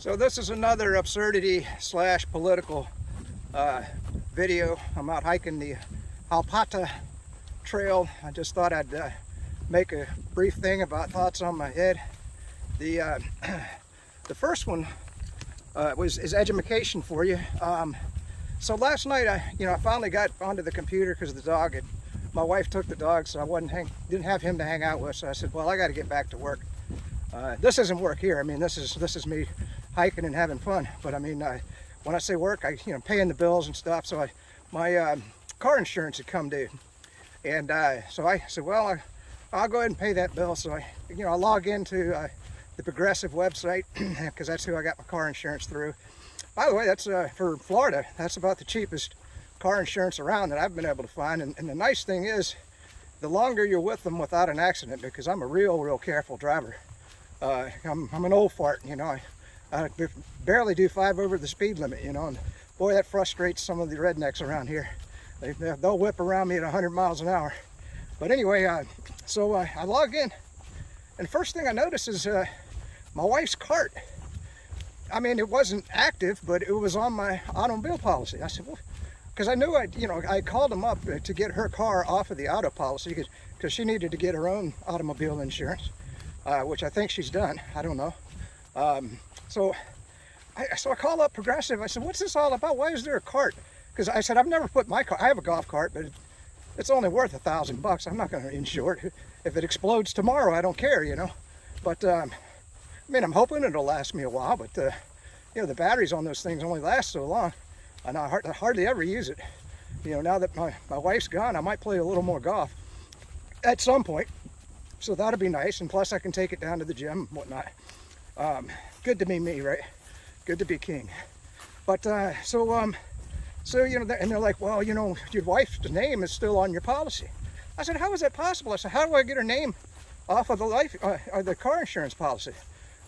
So this is another absurdity slash political video. I'm out hiking the Alpata Trail. I just thought I'd make a brief thing about thoughts on my head. The first one is edumacation for you. So last night I finally got onto the computer because the dog had, my wife took the dog, so I didn't have him to hang out with. So I said, well, I got to get back to work. This isn't work here. I mean, this is me hiking and having fun. But I mean, when I say work, I paying the bills and stuff. So my car insurance had come due, and so I said, well, I'll go ahead and pay that bill. So I log into the Progressive website because that's who I got my car insurance through. By the way, that's for Florida. That's about the cheapest car insurance around that I've been able to find. And the nice thing is, the longer you're with them without an accident, because I'm a real careful driver. I'm an old fart, I barely do 5 over the speed limit, and boy, that frustrates some of the rednecks around here. They'll whip around me at 100 miles an hour. But anyway, so I log in, and first thing I notice is my wife's cart. I mean, it wasn't active, but it was on my automobile policy. I said, well, because I knew I called them up to get her car off of the auto policy because she needed to get her own automobile insurance, which I think she's done. I don't know. So I call up Progressive. I said, what's this all about? Why is there a cart? Because I said, I've never put my car, I have a golf cart, but it's only worth $1,000. I'm not going to insure it. If it explodes tomorrow, I don't care, But, I mean, I'm hoping it'll last me a while, but, the batteries on those things only last so long. And I hardly ever use it. Now that my wife's gone, I might play a little more golf at some point. So that'll be nice. And plus I can take it down to the gym and whatnot. Good to be me, right? Good to be king. But, and they're like, well, your wife's name is still on your policy. I said, how is that possible? I said, how do I get her name off of the the car insurance policy?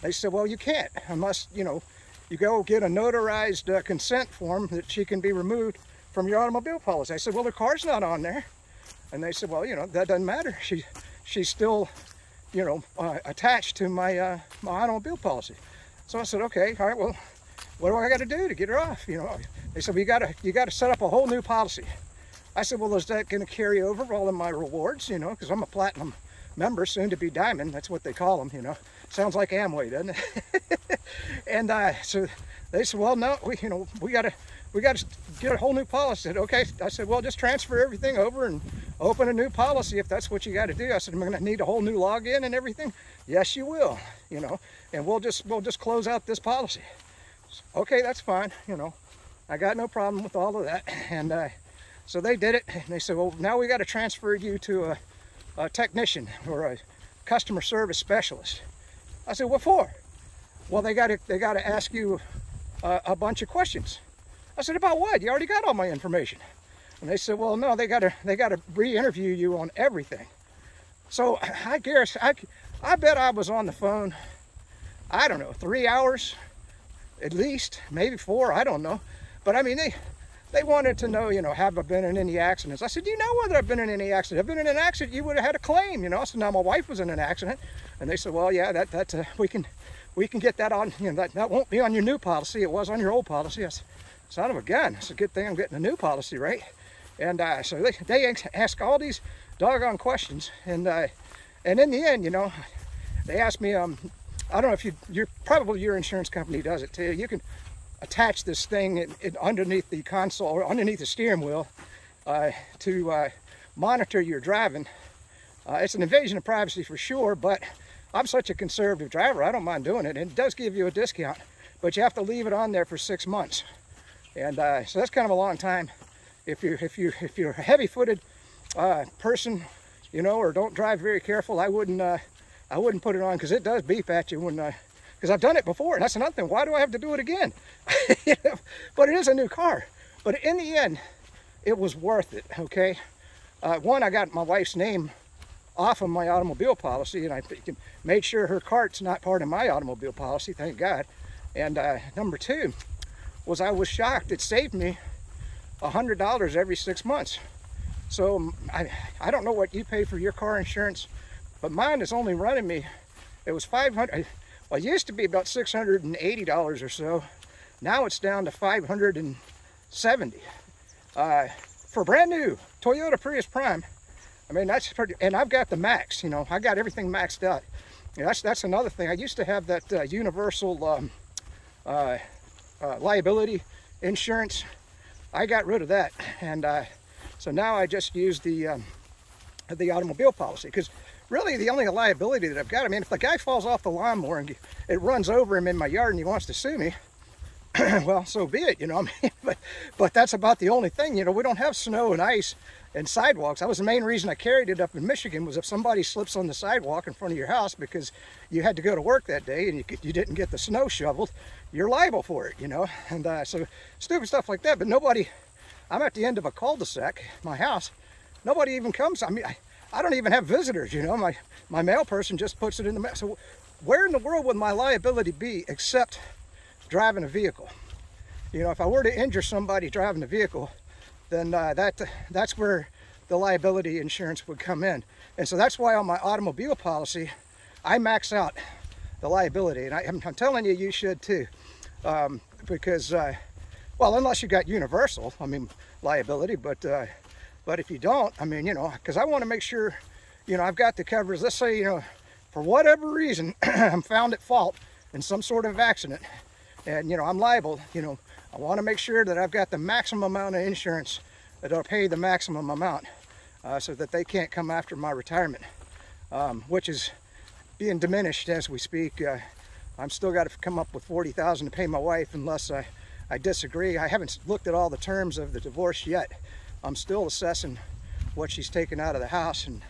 They said, well, you can't unless, you go get a notarized consent form that she can be removed from your automobile policy. I said, well, the car's not on there. And they said, well, that doesn't matter. She's still, attached to my automobile policy. So I said, okay, all right, well, what do I got to do to get her off? They said, well, you got to set up a whole new policy. I said, well, is that going to carry over all of my rewards? Because I'm a platinum member, soon to be diamond. That's what they call them, Sounds like Amway, doesn't it? And so they said, well, no, we gotta get a whole new policy. I said, okay. I said, well, just transfer everything over and open a new policy if that's what you got to do. I said, I'm gonna need a whole new login and everything. Yes, you will, and we'll just close out this policy. Said, okay, that's fine, I got no problem with all of that. And so they did it, and they said, well, now we got to transfer you to a technician or a customer service specialist. I said, what for? Well, they got to ask you a bunch of questions. I said, about what? You already got all my information. And they said, well, no, they got to re-interview you on everything. So I guess I bet I was on the phone, I don't know, 3 hours at least, maybe 4, I don't know. But I mean, they wanted to know, have I been in any accidents? I said, do you know whether I've been in any accident? I've been in an accident, you would have had a claim, I said, now my wife was in an accident. And they said, well, yeah, that we can get that on, that won't be on your new policy. It was on your old policy. I said, son of a gun. It's a good thing I'm getting a new policy, right? And so they ask all these doggone questions. And and in the end, they asked me, I don't know if you're probably your insurance company does it too. You can attach this thing underneath the console or underneath the steering wheel to monitor your driving. It's an invasion of privacy for sure, but I'm such a conservative driver, I don't mind doing it. And it does give you a discount, but you have to leave it on there for 6 months. And so that's kind of a long time. If you're a heavy-footed person, or don't drive very careful, I wouldn't put it on because it does beep at you when because I've done it before. And that's another thing. Why do I have to do it again? But it is a new car. But in the end, it was worth it. Okay. One, I got my wife's name off of my automobile policy, and I made sure her cart's not part of my automobile policy, thank God. And number two was I was shocked. It saved me $100 every 6 months. So I don't know what you pay for your car insurance, but mine is only running me, it was 500. Well, it used to be about $680 or so. Now it's down to $570. For brand new Toyota Prius Prime, I mean, that's pretty, and I've got the max, you know, I got everything maxed out. You know, that's another thing. I used to have that universal liability insurance. I got rid of that, and so now I just use the automobile policy, because really the only liability that I've got, I mean, if the guy falls off the lawnmower and it runs over him in my yard and he wants to sue me, well, so be it, you know, I mean, but that's about the only thing. You know, we don't have snow and ice and sidewalks. That was the main reason I carried it up in Michigan, was if somebody slips on the sidewalk in front of your house because you had to go to work that day and you didn't get the snow shoveled, you're liable for it, you know, and so stupid stuff like that. But nobody, I'm at the end of a cul-de-sac, my house, nobody even comes. I mean, I don't even have visitors, you know, my mail person just puts it in the mail. So where in the world would my liability be except driving a vehicle? You know, if I were to injure somebody driving a vehicle, then that's where the liability insurance would come in. And so that's why on my automobile policy, I max out the liability. And I'm telling you, you should too, because, well, unless you got universal, I mean, liability, but if you don't, I mean, you know, because I want to make sure, you know, I've got the covers. Let's say, you know, for whatever reason, I'm found at fault in some sort of accident, and, you know, I'm liable, you know, I want to make sure that I've got the maximum amount of insurance, that I'll pay the maximum amount, so that they can't come after my retirement, which is being diminished as we speak. I'm still got to come up with $40,000 to pay my wife unless I disagree. I haven't looked at all the terms of the divorce yet. I'm still assessing what she's taken out of the house and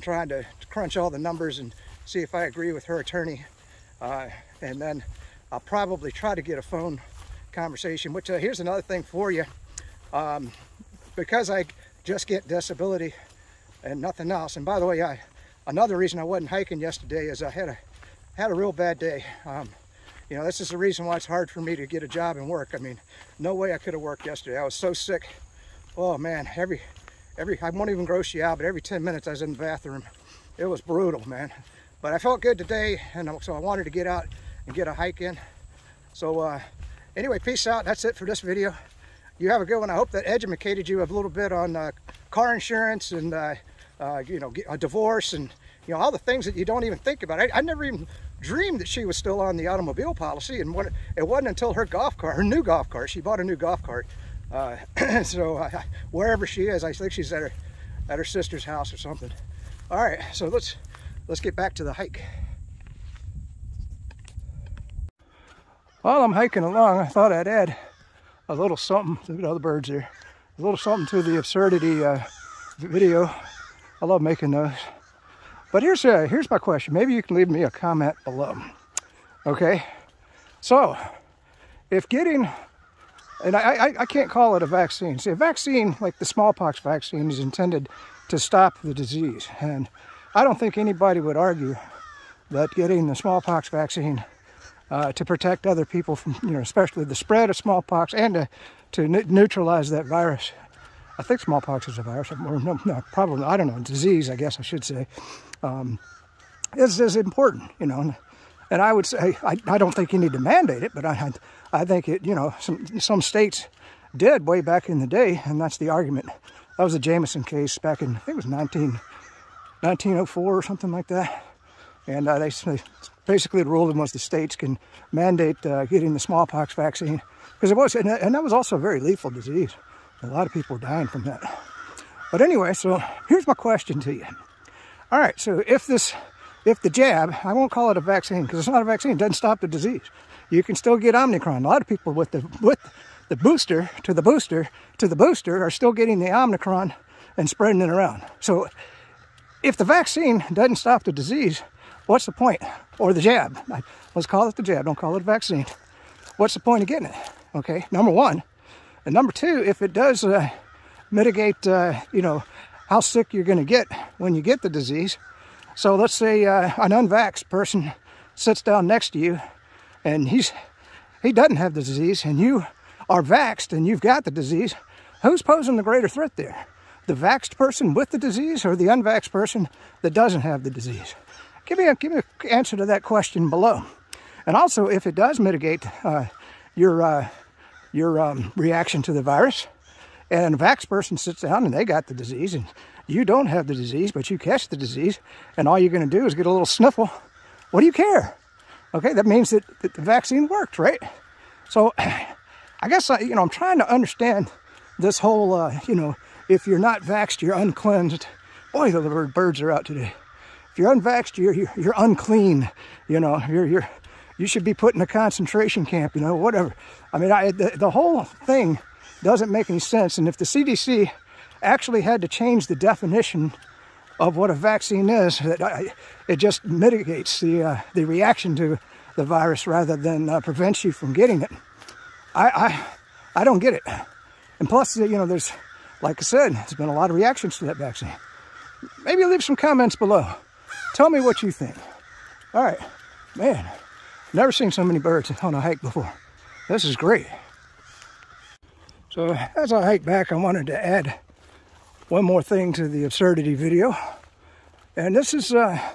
trying to crunch all the numbers and see if I agree with her attorney, and then I'll probably try to get a phone conversation, which here's another thing for you. Because I just get disability and nothing else. And by the way, another reason I wasn't hiking yesterday is I had a real bad day. You know, this is the reason why it's hard for me to get a job and work. I mean, no way I could have worked yesterday. I was so sick. Oh man, I won't even gross you out, but every 10 minutes I was in the bathroom. It was brutal, man. But I felt good today, and so I wanted to get out and get a hike in. So anyway, peace out. That's it for this video. You have a good one. I hope that educated you a little bit on car insurance and you know, a divorce, and you know, all the things that you don't even think about. I never even dreamed that she was still on the automobile policy, and it wasn't until her golf cart, her new golf cart, she bought a new golf cart. So wherever she is, I think she's at her sister's house or something. All right, so let's get back to the hike. While I'm hiking along, I thought I'd add a little something. Look at all the birds here. A little something to the absurdity video. I love making those. But here's my question. Maybe you can leave me a comment below. Okay? So, if getting, and I can't call it a vaccine. See, a vaccine, like the smallpox vaccine, is intended to stop the disease. And I don't think anybody would argue that getting the smallpox vaccine to protect other people from, you know, especially the spread of smallpox, and to neutralize that virus. I think smallpox is a virus, or no, probably, I don't know, disease, I guess I should say, is important, you know. And I would say, I don't think you need to mandate it, but I think it, you know, some states did way back in the day, and that's the argument. That was the Jameson case back in, I think it was 1904 or something like that. And they basically, the ruling was the states can mandate getting the smallpox vaccine, because it was, and that was also a very lethal disease. A lot of people were dying from that. But anyway, so here's my question to you. All right, so if the jab, I won't call it a vaccine because it's not a vaccine, it doesn't stop the disease. You can still get Omicron. A lot of people with the booster to the booster to the booster are still getting the Omicron and spreading it around. So if the vaccine doesn't stop the disease, what's the point? Or the jab. Let's call it the jab. Don't call it a vaccine. What's the point of getting it? Okay, number one. And number two, if it does mitigate, you know, how sick you're going to get when you get the disease. So let's say an unvaxxed person sits down next to you and he doesn't have the disease, and you are vaxxed and you've got the disease. Who's posing the greater threat there? The vaxxed person with the disease, or the unvaxxed person that doesn't have the disease? Give me an answer to that question below. And also, if it does mitigate your reaction to the virus, and a vaxxed person sits down and they got the disease, and you don't have the disease, but you catch the disease, and all you're going to do is get a little sniffle, what do you care? Okay, that means that the vaccine worked, right? So I guess, you know, I'm trying to understand this whole, you know, if you're not vaxxed, you're uncleansed. Boy, the birds are out today. If you're unvaxxed, you're unclean. You know, you should be put in a concentration camp, you know, whatever. I mean, the whole thing doesn't make any sense. And if the CDC actually had to change the definition of what a vaccine is, it just mitigates the reaction to the virus rather than prevents you from getting it. I don't get it. And plus, you know, there's, like I said, there's been a lot of reactions to that vaccine. Maybe leave some comments below. Tell me what you think. All right, man, never seen so many birds on a hike before. This is great. So as I hike back, I wanted to add one more thing to the absurdity video. And this is, you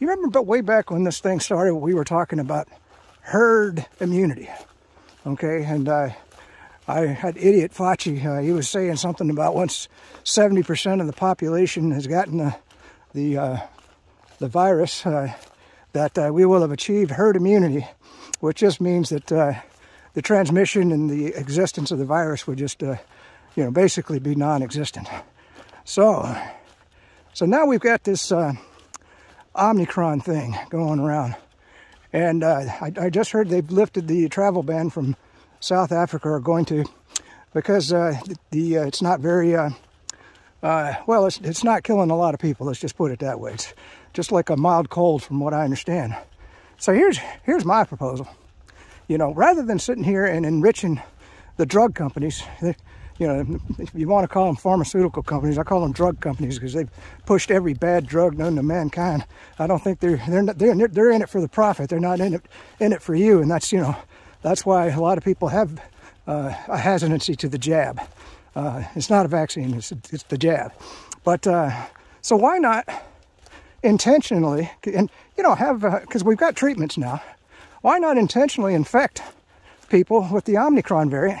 remember but way back when this thing started, we were talking about herd immunity. Okay, and I had idiot Fauci, he was saying something about once 70% of the population has gotten the virus, that we will have achieved herd immunity, which just means that the transmission and the existence of the virus would just, you know, basically be non-existent. So now we've got this Omicron thing going around. And I just heard they've lifted the travel ban from South Africa, or going to, because it's not very, well, it's not killing a lot of people, let's just put it that way. It's just like a mild cold from what I understand. So here's my proposal. You know, rather than sitting here and enriching the drug companies, you know, if you want to call them pharmaceutical companies, I call them drug companies because they've pushed every bad drug known to mankind. I don't think they're in it for the profit. They're not in it for you, and that's, you know, that's why a lot of people have a hesitancy to the jab. It's not a vaccine; it's the jab. But so why not intentionally, and you know, have, because we've got treatments now. Why not intentionally infect people with the Omicron variant?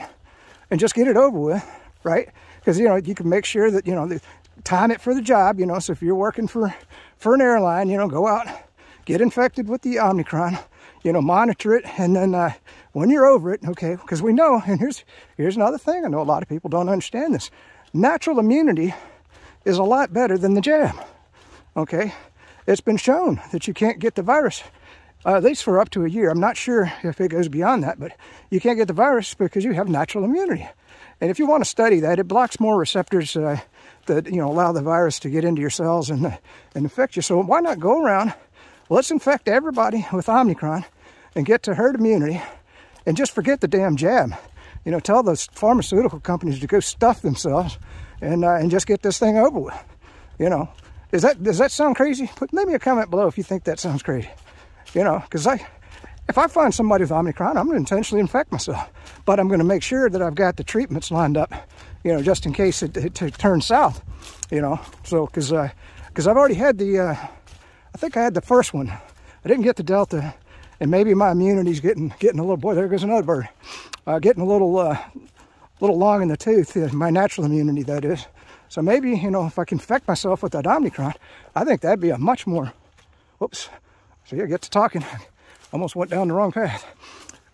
And just get it over with, right? Because, you know, you can make sure that, you know, time it for the job, you know. So if you're working for an airline, you know, go out, get infected with the Omicron, you know, monitor it, and then when you're over it, okay, because we know, and here's another thing, I know a lot of people don't understand this, natural immunity is a lot better than the jab, okay? It's been shown that you can't get the virus, at least for up to a year. I'm not sure if it goes beyond that, but you can't get the virus because you have natural immunity. And if you want to study that, it blocks more receptors that, you know, allow the virus to get into your cells and infect you. So why not go around, let's infect everybody with Omicron and get to herd immunity and just forget the damn jab. You know, tell those pharmaceutical companies to go stuff themselves and just get this thing over with. You know, does that sound crazy? Leave me a comment below if you think that sounds crazy. You know, because if I find somebody with Omicron, I'm going to intentionally infect myself. But I'm going to make sure that I've got the treatments lined up, you know, just in case it turns south, you know. So, because I've already had I think I had the first one. I didn't get the Delta, and maybe my immunity's getting a little, boy, there goes another bird. Getting a little long in the tooth, my natural immunity, that is. So maybe, you know, if I can infect myself with that Omicron, I think that'd be a much more, whoops. So yeah, get to talking. Almost went down the wrong path.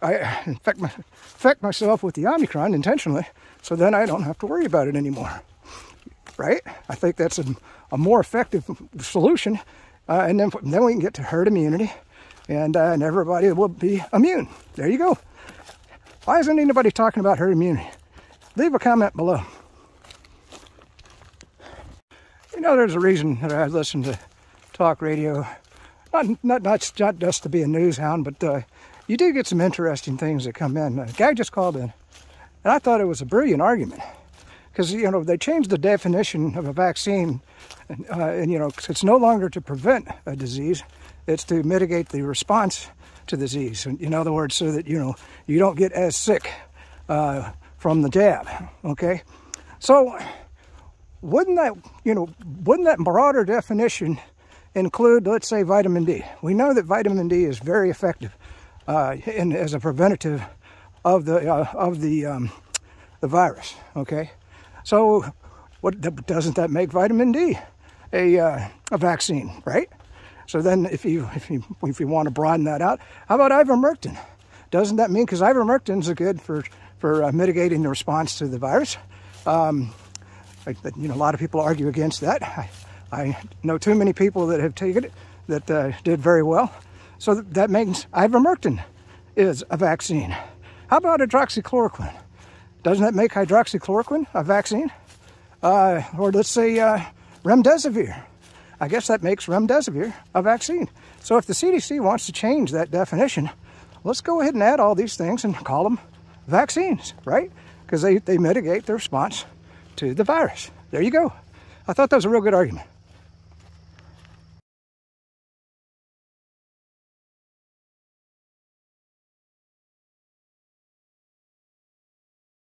I infect myself with the Omicron intentionally, so then I don't have to worry about it anymore, right? I think that's a more effective solution, and then we can get to herd immunity, and everybody will be immune. There you go. Why isn't anybody talking about herd immunity? Leave a comment below. You know, there's a reason that I listen to talk radio. Not just to be a news hound, but you do get some interesting things that come in. A guy just called in, and I thought it was a brilliant argument. Because, you know, they changed the definition of a vaccine, and you know, it's no longer to prevent a disease. It's to mitigate the response to disease. In other words, so that, you know, you don't get as sick from the jab, okay? So wouldn't that broader definition include, let's say, vitamin D? We know that vitamin D is very effective and as a preventative of the virus. Okay, so what doesn't that make vitamin D a vaccine, right? So then, if you want to broaden that out, how about ivermectin? Doesn't that mean, because ivermectin is good for mitigating the response to the virus? You know, a lot of people argue against that. I know too many people that have taken it that did very well. So that means ivermectin is a vaccine. How about hydroxychloroquine? Doesn't that make hydroxychloroquine a vaccine? Or let's say remdesivir. I guess that makes remdesivir a vaccine. So if the CDC wants to change that definition, let's go ahead and add all these things and call them vaccines, right? Because they mitigate the response to the virus. There you go. I thought that was a real good argument.